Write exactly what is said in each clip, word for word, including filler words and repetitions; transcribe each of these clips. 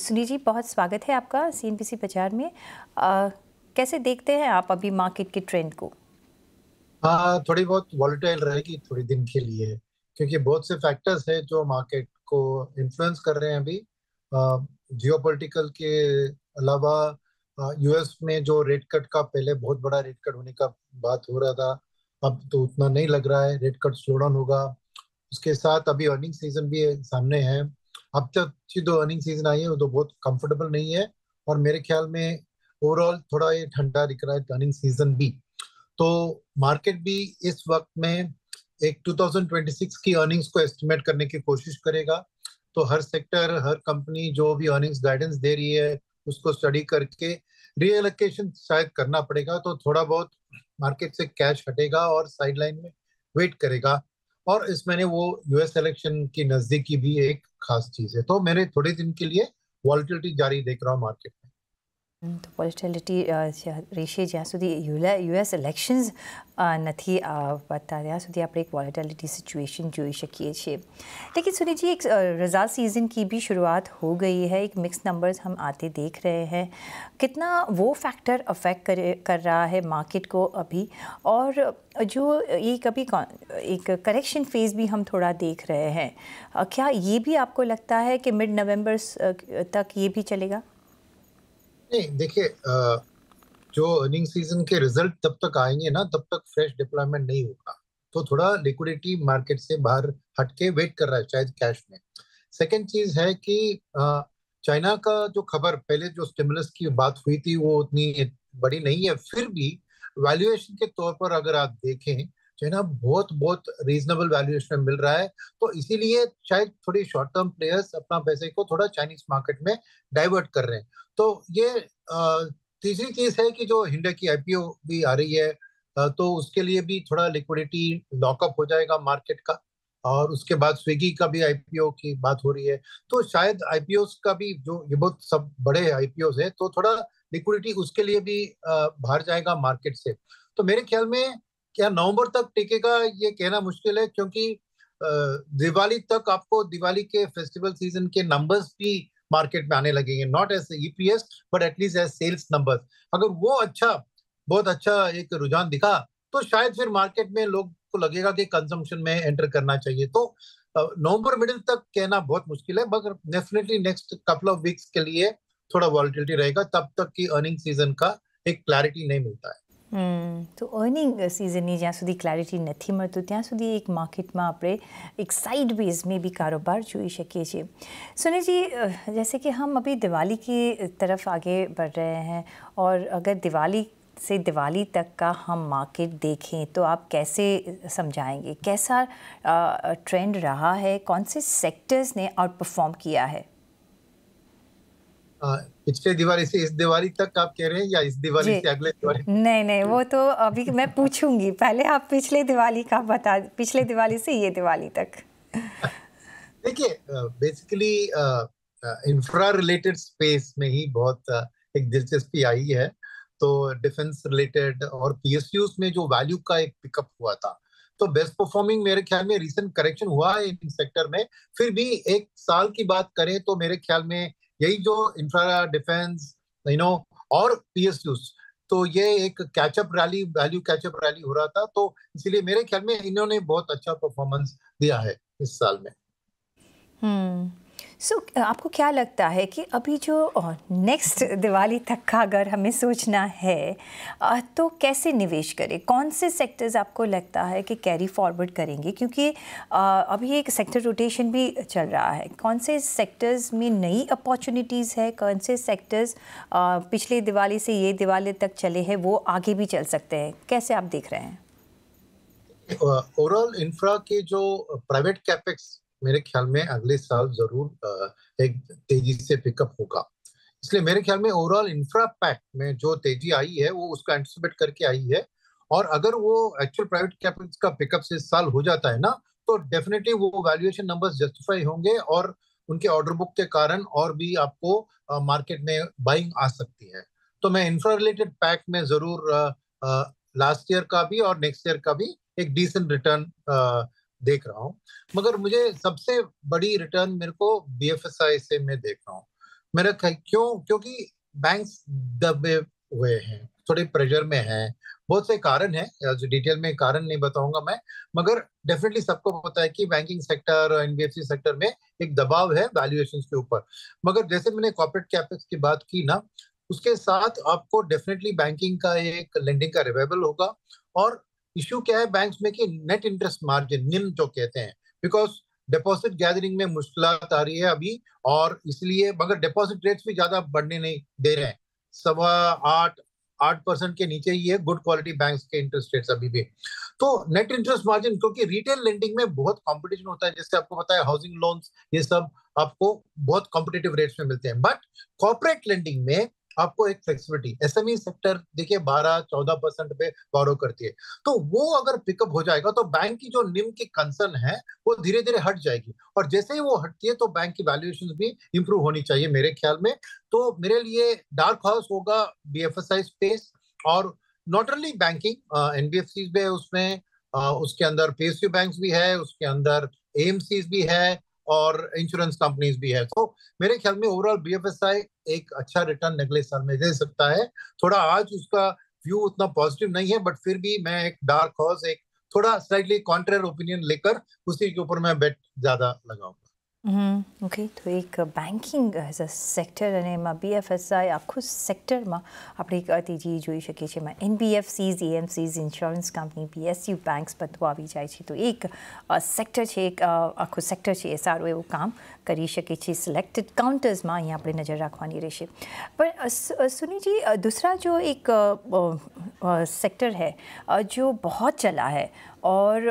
सुनील जी, बहुत स्वागत है आपका सी एन बी सी बाजार में। आ, कैसे देखते हैं आप अभी मार्केट के ट्रेंड को? हाँ, थोड़ी बहुत वॉलेटाइल रहेगी थोड़ी दिन के लिए, क्योंकि बहुत से फैक्टर्स हैं जो मार्केट को इन्फ्लुएंस कर रहे हैं। अभी जियोपॉलिटिकल के अलावा यूएस में जो रेट कट का, पहले बहुत बड़ा रेट कट होने का बात हो रहा था, अब तो उतना नहीं लग रहा है, रेट कट स्लो डाउन होगा। उसके साथ अभी अर्निंग सीजन भी सामने है। अब तक अच्छी जो अर्निंग सीजन आई है वो तो बहुत कंफर्टेबल नहीं है, और मेरे ख्याल में ओवरऑल थोड़ा ये ठंडा दिख रहा है अर्निंग सीजन भी। तो मार्केट भी इस वक्त में एक दो हज़ार छब्बीस की अर्निंग्स को एस्टिमेट करने की कोशिश करेगा। तो हर सेक्टर, हर कंपनी जो भी अर्निंग्स गाइडेंस दे रही है उसको स्टडी करके रीएलोकेशन शायद करना पड़ेगा। तो थोड़ा बहुत मार्केट से कैश हटेगा और साइडलाइन में वेट करेगा, और इस महीने वो यूएस इलेक्शन की नजदीकी भी एक खास चीज है। तो मैंने थोड़े दिन के लिए वॉलिटिलिटी जारी देख रहा हूँ मार्केट में। तो वॉलेटिलिटी રેશિયે જ્યાં સુધી યુએસ ઇલેક્શન્સ નથી આવતા ત્યાં સુધી આપણે એક વોલેટિલિટી સિચ્યુએશન જોઈ શકીએ છીએ। लेकिन सुनील जी, एक रजा सीज़न की भी शुरुआत हो गई है, एक मिक्स नंबर्स हम आते देख रहे हैं। कितना वो फैक्टर अफेक्ट कर कर रहा है मार्केट को अभी, और जो एक अभी एक करेक्शन फेज़ भी हम थोड़ा देख रहे हैं, क्या ये भी आपको लगता है कि मिड नवंबर तक ये भी चलेगा? नहीं, देखिए जो अर्निंग सीजन के रिजल्ट तब तक आएंगे ना, तब तक फ्रेश डिप्लॉयमेंट नहीं होगा। तो थोड़ा लिक्विडिटी मार्केट से बाहर हटके वेट कर रहा है शायद कैश में। सेकंड चीज है कि चाइना का जो खबर, पहले जो स्टिमुलस की बात हुई थी वो उतनी बड़ी नहीं है, फिर भी वैल्यूएशन के तौर पर अगर आप देखें चाइना बहुत बहुत रीजनेबल वैल्यूएशन मिल रहा है। तो इसीलिए शायद थोड़ी शॉर्ट टर्म प्लेयर्स अपना पैसे को थोड़ा चाइनीज मार्केट में डाइवर्ट कर रहे हैं। तो ये तीसरी चीज है कि जो हिंडा की आईपीओ भी आ रही है, तो उसके लिए भी थोड़ा लिक्विडिटी लॉकअप हो जाएगा मार्केट का। और उसके बाद स्विगी का भी आईपीओ की बात हो रही है, तो शायद आईपीओ का भी, जो ये बहुत सब बड़े आईपीओ है, तो थोड़ा लिक्विडिटी उसके लिए भी बाहर जाएगा मार्केट से। तो मेरे ख्याल में क्या नवंबर तक टिकेगा ये कहना मुश्किल है, क्योंकि दिवाली तक आपको दिवाली के फेस्टिवल सीजन के नंबर्स भी मार्केट में आने लगेंगे, not as EPS but at least as sales numbers. अगर वो अच्छा, बहुत अच्छा एक रुझान दिखा तो शायद फिर मार्केट में लोग को लगेगा कि कंजम्पशन में एंटर करना चाहिए। तो नवंबर मिडिल तक कहना बहुत मुश्किल है, मगर definitely next couple of weeks के लिए थोड़ा वॉलिटिलिटी रहेगा, तब तक की अर्निंग सीजन का एक क्लैरिटी नहीं मिलता है। હમ તો અર્નિંગ સિઝનની જ્યાં સુધી ક્લેરિટી નથી મળતું ત્યાં સુધી એક માર્કેટમાં આપણે એક સાઇડ વેઝ મેં બી કારોબાર જોઈ શકીએ છીએ। सुनीलजी, जैसे कि हम अभी दिवाली की तरफ आगे बढ़ रहे हैं, और अगर दिवाली से दिवाली तक का हम मार्केट देखें तो आप कैसे समझाएंगे कैसा ट्रेंड रहा है, कौन से सेक्टर्स ने आउट परफॉर्म किया है? पिछले दिवाली से इस दिवाली तक आप कह रहे हैं या इस दिवाली से अगले दिवाली? नहीं नहीं, वो तो अभी मैं पूछूंगी, पहले आप पिछले दिवाली का बता, पिछले दिवाली से ये दिवाली तक। देखिए, बेसिकली इंफ्रा रिलेटेड स्पेस में ही बहुत uh, एक दिलचस्पी आई है। तो डिफेंस रिलेटेड और पीएसयू में जो वैल्यू का एक पिकअप हुआ था, तो बेस्ट परफॉर्मिंग मेरे ख्याल में, रिसेंट करेक्शन हुआ है इन सेक्टर में, फिर भी एक साल की बात करें तो मेरे ख्याल में यही जो इंफ्रा, डिफेंस, यू नो, और पीएसयूज, तो ये एक catch up rally, value catch up rally हो रहा था। तो इसलिए मेरे ख्याल में इन्होंने बहुत अच्छा परफॉर्मेंस दिया है इस साल में। हम्म सो so, आपको क्या लगता है कि अभी जो नेक्स्ट दिवाली तक का अगर हमें सोचना है तो कैसे निवेश करें, कौन से सेक्टर्स आपको लगता है कि कैरी फॉरवर्ड करेंगे? क्योंकि अभी एक सेक्टर रोटेशन भी चल रहा है, कौन से सेक्टर्स में नई अपॉर्चुनिटीज़ है, कौन से सेक्टर्स पिछले दिवाली से ये दिवाली तक चले हैं वो आगे भी चल सकते हैं, कैसे आप देख रहे हैं? ओवरऑल इंफ्रा के जो प्राइवेट कैपेक्स मेरे ख्याल में अगले साल जरूर एक तेजी से पिकअप होगा, इसलिए मेरे ख्याल में ओवरऑल इंफ्रा पैक्ट में जो तेजी आई है वो उसका एंटिसिपेट करके आई है। और अगर वो एक्चुअल प्राइवेट कैपिटल का पिकअप से इस साल हो जाता है ना, तो डेफिनेटली वो वैल्यूएशन नंबर्स जस्टिफाई होंगे, और उनके ऑर्डर बुक के कारण और भी आपको मार्केट में बाइंग आ सकती है। तो मैं इंफ्रा रिलेटेड पैक्ट में जरूर लास्ट ईयर का भी और नेक्स्ट ईयर का भी एक डिसेंट रिटर्न देख रहा हूँ, मगर मुझे सबसे बड़ी रिटर्न मेरे को बीएफएसआई से मैं देख रहा हूँ। मेरे ख्याल क्यों क्योंकि बैंक्स दबे हुए हैं, थोड़े प्रेशर में हैं, बहुत से कारण हैं, जो डिटेल में कारण नहीं बताऊंगा मैं, मगर डेफिनेटली सबको पता है कि बैंकिंग सेक्टर और एनबीएफसी सेक्टर में एक दबाव है वैल्यूएशंस के ऊपर। मगर जैसे मैंने कॉर्पोरेट कैपेक्स की बात की ना, उसके साथ आपको डेफिनेटली बैंकिंग का एक लेंडिंग का रिवाइवल होगा। और इश्यू क्या है बैंक्स में कि नेट इंटरेस्ट मार्जिन निम जो कहते हैं, बिकॉज डिपॉजिट गैदरिंग में मुश्किलात आ रही है अभी, और इसलिए मगर डिपॉजिट रेट्स भी ज्यादा बढ़ने नहीं दे रहे हैं, सवा आठ आठ परसेंट के नीचे ही है गुड क्वालिटी बैंक्स के इंटरेस्ट रेट्स अभी भी। तो नेट इंटरेस्ट मार्जिन, क्योंकि रिटेल लेंडिंग में बहुत कंपटीशन होता है, जैसे आपको पता है हाउसिंग लोन्स ये सब आपको बहुत कॉम्पिटिटिव रेट्स में मिलते हैं, बट कॉर्पोरेट लेंडिंग में आपको एक फ्लेक्सिबिलिटी, एसएमई सेक्टर देखिए बारह चौदह परसेंट पे बोरो करती है, तो वो अगर पिकअप हो जाएगा तो बैंक की जो निम की कंसर्न है वो धीरे धीरे हट जाएगी, और जैसे ही वो हटती है तो बैंक की वैल्यूएशन भी इंप्रूव होनी चाहिए मेरे ख्याल में। तो मेरे लिए डार्क हाउस होगा बीएफएसआई स्पेस, और नॉट ओनली बैंकिंग, एनबीएफसी भी है उसमें, uh, उसके अंदर पीएसयू बैंक्स भी है, उसके अंदर एएमसी भी है और इंश्योरेंस कंपनीज भी है। तो मेरे ख्याल में ओवरऑल बीएफएसआई एक अच्छा रिटर्न अगले साल में दे सकता है। थोड़ा आज उसका व्यू उतना पॉजिटिव नहीं है, बट फिर भी मैं एक डार्क हॉर्स, एक थोड़ा स्लाइटली कॉन्ट्ररी ओपिनियन लेकर उसी के ऊपर मैं बेट ज्यादा लगाऊंगा। हम्म ओके तो एक બેન્કિંગ એઝ અ સેક્ટર અને એમાં બીએફએસઆઈ આખું સેક્ટરમાં આપણે એક અતિજી જોઈ શકીએ છીએ, એમાં NBFCs, AMCs, insurance company, PSU banks બધું આવી જાય છે। તો એક સેક્ટર છે, એક આખું સેક્ટર છે, એ સારું એવું કામ કરી શકે છે। સિલેક્ટેડ કાઉન્ટર્સમાં અહીંયા આપણે નજર રાખવાની રહેશે। પણ સુनीलજી दूसरा जो एक सेक्टर है जो बहुत चला है और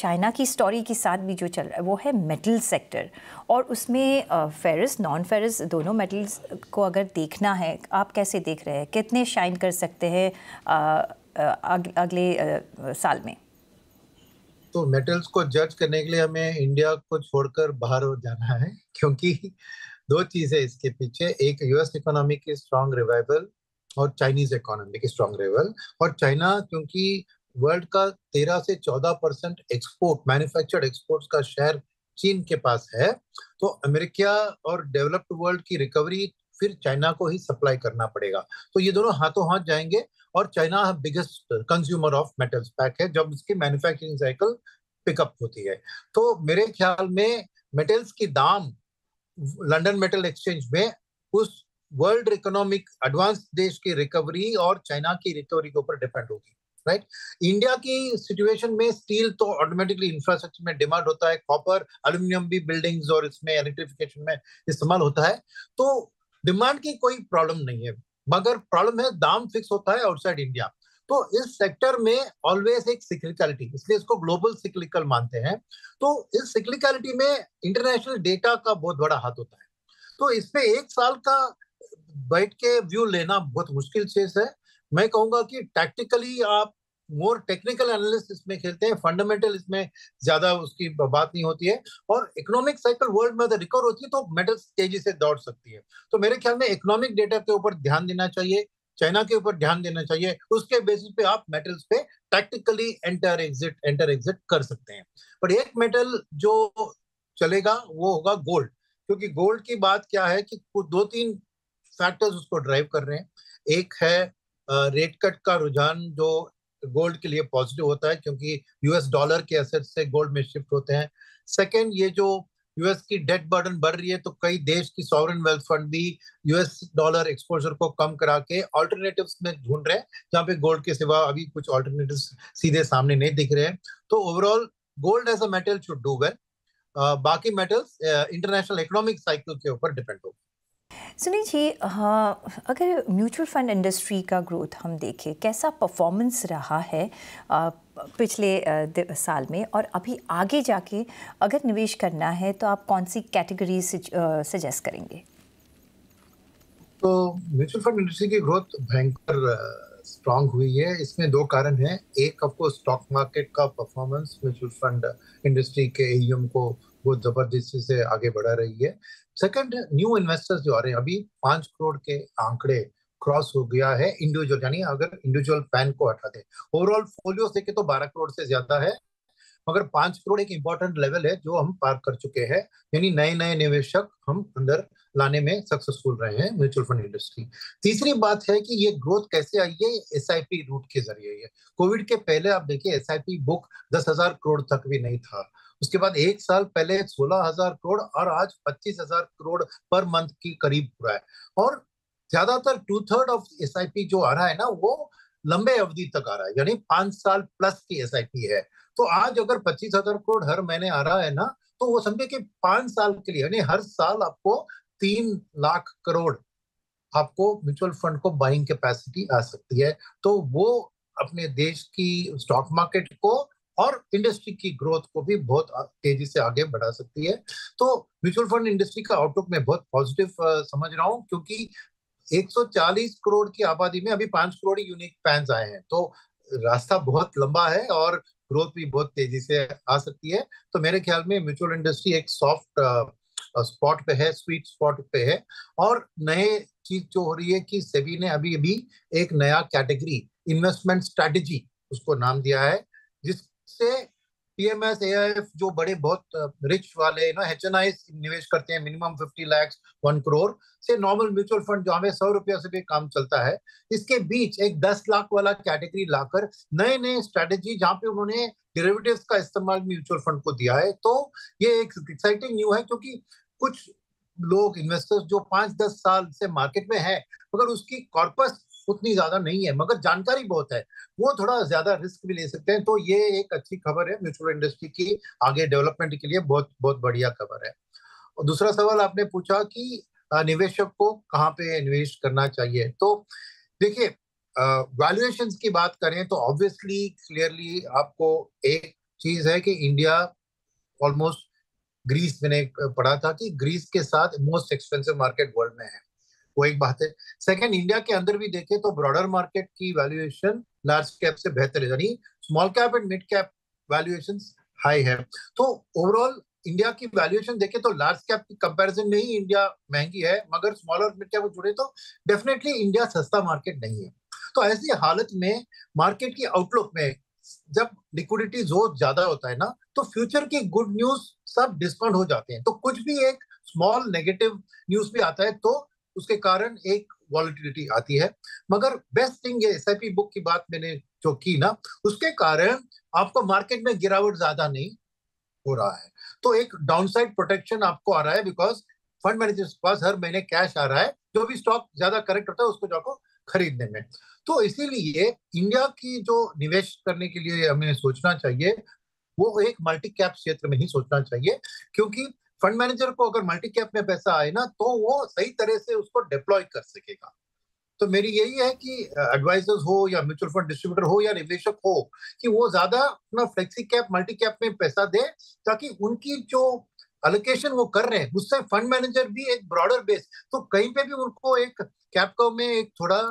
चाइना की स्टोरी के साथ भी जो चल रहा है वो है मेटल सेक्टर, और उसमें फेरस नॉन फेरस दोनों मेटल्स को अगर देखना है, आप कैसे देख रहे हैं, कितने शाइन कर सकते हैं अगले साल में? तो मेटल्स को जज करने के लिए हमें इंडिया को छोड़कर बाहर हो जाना है, क्योंकि दो चीज़ें इसके पीछे, एक यूएस इकोनॉमी की स्ट्रांग रिवाइवल और चाइनीज इकोनॉमी की स्ट्रांग रिवाइवल। और चाइना क्योंकि वर्ल्ड का तेरह से चौदह परसेंट एक्सपोर्ट, मैन्युफैक्चर्ड एक्सपोर्ट्स का शेयर चीन के पास है, तो अमेरिका और डेवलप्ड वर्ल्ड की रिकवरी फिर चाइना को ही सप्लाई करना पड़ेगा। तो ये दोनों हाथों हाथ जाएंगे, और China biggest consumer of metals pack है जब इसकी मैन्युफैक्चरिंग साइकिल पिकअप होती है। तो मेरे ख्याल में मेटल्स की दाम लंदन मेटल एक्सचेंज में उस वर्ल्ड इकोनॉमिक एडवांस देश की रिकवरी और चाइना की रिकवरी के ऊपर डिपेंड होगी, राइट right? इंडिया की सिचुएशन में स्टील तो ऑटोमेटिकली इंफ्रास्ट्रक्चर में डिमांड होता है, कॉपर एल्यूमिनियम भी बिल्डिंग्स और इसमें इलेक्ट्रिफिकेशन में इस्तेमाल होता है, तो डिमांड की कोई प्रॉब्लम नहीं है, मगर प्रॉब्लम है दाम फिक्स होता है आउटसाइड इंडिया। तो इस सेक्टर में ऑलवेज एक सिक्लिकलिटी, इसलिए इसको ग्लोबल सिक्लिकल मानते हैं। तो इस सिक्लिकलिटी में इंटरनेशनल डेटा का बहुत बड़ा हाथ होता है, तो इसमें एक साल का बैठ के व्यू लेना बहुत मुश्किल चीज है। मैं कहूंगा कि टैक्टिकली आप मोर टेक्निकल एनालिसिस इसमें खेलते हैं, फंडामेंटल इसमें ज्यादा उसकी बात नहीं होती है, और इकोनॉमिक साइकिल वर्ल्ड में अगर रिकवर होती है तो मेटल्स तेजी से दौड़ सकती है। तो मेरे ख्याल में इकोनॉमिक डेटा के ऊपर ध्यान देना चाहिए, चाइना के ऊपर ध्यान देना चाहिए, उसके बेसिस पे आप मेटल्स पे tactically enter exit enter exit कर सकते हैं। पर एक मेटल जो चलेगा वो होगा गोल्ड, क्योंकि गोल्ड की बात क्या है कि दो तीन फैक्टर्स उसको ड्राइव कर रहे हैं। एक है रेट कट का रुझान जो गोल्ड के लिए पॉजिटिव होता है, क्योंकि यूएस डॉलर के एसेट से गोल्ड में शिफ्ट होते हैं। सेकंड, ये जो यूएस की डेट बर्डन बढ़ रही है, तो कई देश की सॉवरेन वेल्थ फंड भी यूएस डॉलर एक्सपोजर को कम करा के ऑल्टरनेटिव्स में ढूंढ रहे हैं, जहाँ पे गोल्ड के सिवा अभी कुछ ऑल्टरनेटिव्स सीधे सामने नहीं दिख रहे हैं। तो overall gold as a metal should do well, बाकी मेटल्स इंटरनेशनल इकोनॉमिक साइकिल के ऊपर डिपेंड होगा। सुनील जी, हाँ, अगर म्यूचुअल फंड इंडस्ट्री का ग्रोथ हम देखें, कैसा परफॉर्मेंस रहा है आ, पिछले आ, साल में, और अभी आगे जाके अगर निवेश करना है तो आप कौन सी कैटेगरी सजेस्ट करेंगे? तो म्यूचुअल फंड इंडस्ट्री की ग्रोथ भयंकर स्ट्रांग हुई है, इसमें दो कारण हैं। एक, आपको स्टॉक मार्केट का परफॉर्मेंस म्यूचुअल फंड इंडस्ट्री के एईएम को बहुत जबरदस्ती से आगे बढ़ा रही है। सेकंड, न्यू इन्वेस्टर्स जो आ रहे हैं, अभी पांच करोड़ के आंकड़े क्रॉस हो गया है इंडिविजुअल, यानी अगर इंडिविजुअल पैन को हटा दे, ओवरऑल फोलियो से के तो बारह करोड़ से ज्यादा है। मगर पांच करोड़ एक इम्पोर्टेंट लेवल है जो हम पार कर चुके हैं, यानी नए नए निवेशक हम अंदर लाने में सक्सेसफुल रहे हैं म्यूचुअल फंड इंडस्ट्री। तीसरी बात है कि ये ग्रोथ कैसे आई है, एसआईपी रूट के जरिए। कोविड के पहले आप देखिए एसआईपी बुक दस हजार करोड़ तक भी नहीं था, उसके बाद एक साल पहले सोलह हजार करोड़ और आज पच्चीस हजार करोड़ पर मंथ की करीब पूरा है। और ज्यादातर टू थर्ड ऑफ एसआईपी जो आ रहा है ना वो लंबे अवधि तक आ रहा है, यानी पांच साल प्लस की एसआईपी है। तो आज अगर पच्चीस हजार करोड़ हर महीने आ रहा है ना तो वो समझे कि पांच साल के लिए, यानी हर साल आपको तीन लाख करोड़ आपको म्यूचुअल फंड को बाइंग कैपेसिटी आ सकती है। तो वो अपने देश की स्टॉक मार्केट को और इंडस्ट्री की ग्रोथ को भी बहुत तेजी से आगे बढ़ा सकती है। तो म्यूचुअल फंड इंडस्ट्री का आउटलुक मैं बहुत पॉजिटिव समझ रहा हूँ, क्योंकि एक सौ चालीस करोड़ की आबादी में अभी पांच करोड़ ही यूनिक फैंस आए हैं, तो रास्ता बहुत लंबा है और ग्रोथ भी बहुत तेजी से आ सकती है। तो मेरे ख्याल में म्यूचुअल इंडस्ट्री एक सॉफ्ट स्पॉट पे है, स्वीट स्पॉट पे है। और नए चीज जो हो रही है कि सेबी ने अभी अभी एक नया कैटेगरी इन्वेस्टमेंट स्ट्रेटेजी उसको नाम दिया है, जिससे पीएमएस जो बड़े बहुत रिच वाले ना एचएनआई निवेश करते हैं मिनिमम पचास लाख वन करोड़ से नॉर्मल म्यूचुअल फंड जो हमें सौ रुपया से भी काम चलता है, इसके बीच एक दस लाख वाला कैटेगरी लाकर नए नए स्ट्रेटेजी जहाँ पे उन्होंने डेरिवेटिव्स का इस्तेमाल म्यूचुअल फंड को दिया है। तो ये एक एक्साइटिंग न्यूज है, क्योंकि कुछ लोग इन्वेस्टर्स जो पांच दस साल से मार्केट में है मगर उसकी कॉर्पस उतनी ज्यादा नहीं है मगर जानकारी बहुत है, वो थोड़ा ज्यादा रिस्क भी ले सकते हैं। तो ये एक अच्छी खबर है म्यूचुअल इंडस्ट्री की आगे डेवलपमेंट के लिए, बहुत बहुत बढ़िया खबर है। और दूसरा सवाल आपने पूछा कि निवेशक को कहाँ पे निवेश करना चाहिए, तो देखिए वैल्यूएशंस की बात करें तो ऑब्वियसली क्लियरली आपको एक चीज है कि इंडिया ऑलमोस्ट ग्रीस, मैंने पढ़ा था कि ग्रीस के साथ मोस्ट एक्सपेंसिव मार्केट वर्ल्ड में है, वो एक बात है। सेकंड, इंडिया के अंदर भी देखें तो ब्रॉडर मार्केट की वैल्यूएशन लार्ज कैप से बेहतर है, यानी small cap and mid cap valuations high है। तो ओवरऑल इंडिया की वैल्यूएशन देखें तो लार्ज कैप की कंपैरिजन में ही इंडिया महंगी है, मगर स्मॉल और मिड कैप को जुड़े तो डेफिनेटली इंडिया सस्ता मार्केट नहीं है। तो ऐसी हालत में मार्केट की आउटलुक में जब लिक्विडिटी जोर ज्यादा होता है ना तो फ्यूचर की गुड न्यूज सब डिस्काउंट हो जाते हैं, तो कुछ भी एक स्मॉल नेगेटिव न्यूज भी आता है तो उसके कारण एक वॉलिटिलिटी आती है। मगर बेस्ट थिंग है एसआईपी बुक की बात मैंने जो की ना, उसके कारण आपको मार्केट में गिरावट ज्यादा नहीं हो रहा है, तो एक डाउनसाइड प्रोटेक्शन आपको आ रहा है, बिकॉज फंड मैनेजर्स के पास हर महीने कैश आ रहा है, जो भी स्टॉक ज्यादा करेक्ट होता है उसको जाकर खरीदने में। तो इसीलिए इंडिया की जो निवेश करने के लिए हमें सोचना चाहिए वो एक मल्टी कैप क्षेत्र में ही सोचना चाहिए, क्योंकि फंड मैनेजर को अगर मल्टी कैप में पैसा आए ना तो वो सही तरह से उसको डिप्लॉय कर सकेगा। तो मेरी यही है कि एडवाइजर्स हो या म्यूचुअल फंड डिस्ट्रीब्यूटर हो या निवेशक हो कि वो ज्यादा अपना फ्लेक्सी कैप मल्टी कैप में पैसा दे, ताकि उनकी जो एलोकेशन वो कर रहे हैं उससे फंड मैनेजर भी एक ब्रॉडर बेस, तो कहीं पे भी उनको एक कैपको में एक थोड़ा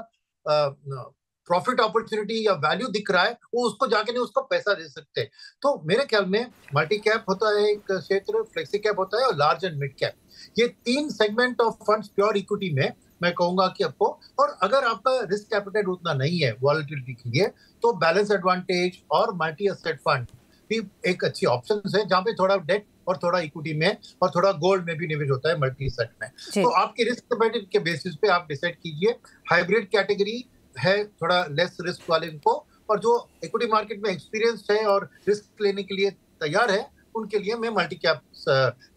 प्रॉफिट अपॉर्चुनिटी या वैल्यू दिख रहा है वो उसको जाके नहीं उसको पैसा दे सकते। तो मेरे ख्याल में मल्टी कैप होता है एक क्षेत्र, फ्लेक्सी कैप होता है और लार्ज एंड मिड कैप, ये तीन segment of funds pure equity में मैं कहूंगा कि आपको। और अगर आपका रिस्क एपेटाइट उतना नहीं है वॉलिटिलिटी के लिए तो बैलेंस एडवांटेज और मल्टी एसेट फंड भी एक अच्छी ऑप्शन है, जहाँ पे थोड़ा डेट और थोड़ा इक्विटी में और थोड़ा गोल्ड में भी निवेश होता है मल्टी एसेट में। तो आपके रिस्क एपेटाइट के बेसिस पे आप डिसाइड कीजिए। हाइब्रिड कैटेगरी है थोड़ा लेस रिस्क वाले को, और जो इक्विटी मार्केट में एक्सपीरियंस है और रिस्क लेने के लिए तैयार है उनके लिए मैं मल्टी कैप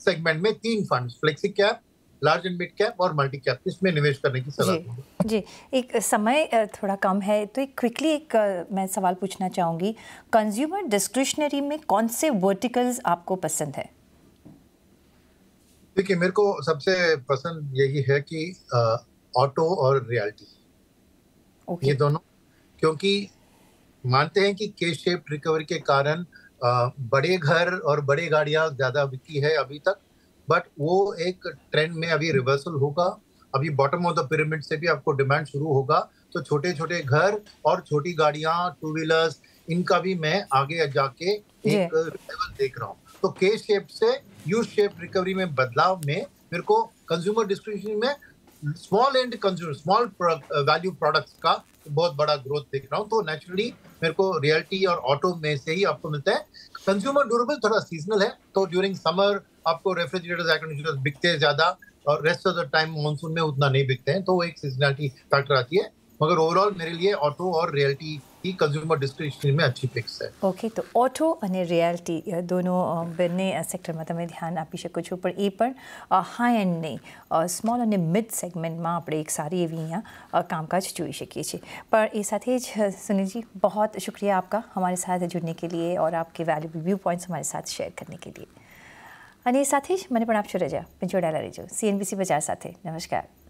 सेगमेंट में तीन funds flexi cap, large and mid cap और मल्टी कैप इसमें निवेश करने की सलाह दूंगा। जी, एक समय थोड़ा कम है तो एक क्विकली एक मैं सवाल पूछना चाहूँगी, कंज्यूमर डिस्क्रिशनरी में कौन से वर्टिकल्स आपको पसंद है? देखिए मेरे को सबसे पसंद यही है कि ऑटो और रियल्टी, Okay. ये दोनों, क्योंकि मानते हैं कि के शेप रिकवरी के कारण बड़े घर और बड़े गाड़ियां ज्यादा बिकी है अभी तक, बट वो एक ट्रेंड में अभी रिवर्सल होगा, अभी बॉटम ऑफ द पिरामिड से भी आपको डिमांड शुरू होगा। तो छोटे छोटे घर और छोटी गाड़ियां, टू व्हीलर्स, इनका भी मैं आगे जाके एक रिवाइवल देख रहा हूँ। तो के शेप से यू शेप रिकवरी में बदलाव में मेरे को कंज्यूमर डिस्क्रिप्शन में small and consumer small value products का बहुत बड़ा ग्रोथ देख रहा हूँ। तो नेचुरली मेरे को रियल्टी और ऑटो में से ही आपको मिलता है। कंज्यूमर ड्यूरेबल थोड़ा सीजनल है, तो ड्यूरिंग समर आपको रेफ्रिजरेटर्स, एयर कंडीशनर्स बिकते हैं ज्यादा और rest of the time monsoon में उतना नहीं बिकते हैं, तो एक सीजनलिटी फैक्टर आती है। मगर ओवरऑल मेरे लिए ऑटो और रियल्टी ही कंज्यूमर डिस्क्रिप्शन में अच्छी पिक्स है। ओके okay, तो ऑटो और रियल्टी दोनों बने सेक्टर में તમે ધ્યાન આપી શકો છો, પણ એ પણ હાઈ એન્ડ નહીં, સ્મોલ અને મિડ સેગમેન્ટમાં આપણે એક સારી એવી અહીંયા કામકાજ જોઈ શકીએ છીએ। પણ એ સાથે જ સુनीलजी बहुत शुक्रिया आपका हमारे साथ जुड़ने के लिए और आपके वैल्यूएबल व्यू पॉइंट्स हमारे साथ शेयर करने के लिए। અને એ સાથે જ મને પણ આપશો રજા, પણ જોડાયેલા રહેજો सी एन बी सी બજાર સાથે। નમસ્કાર।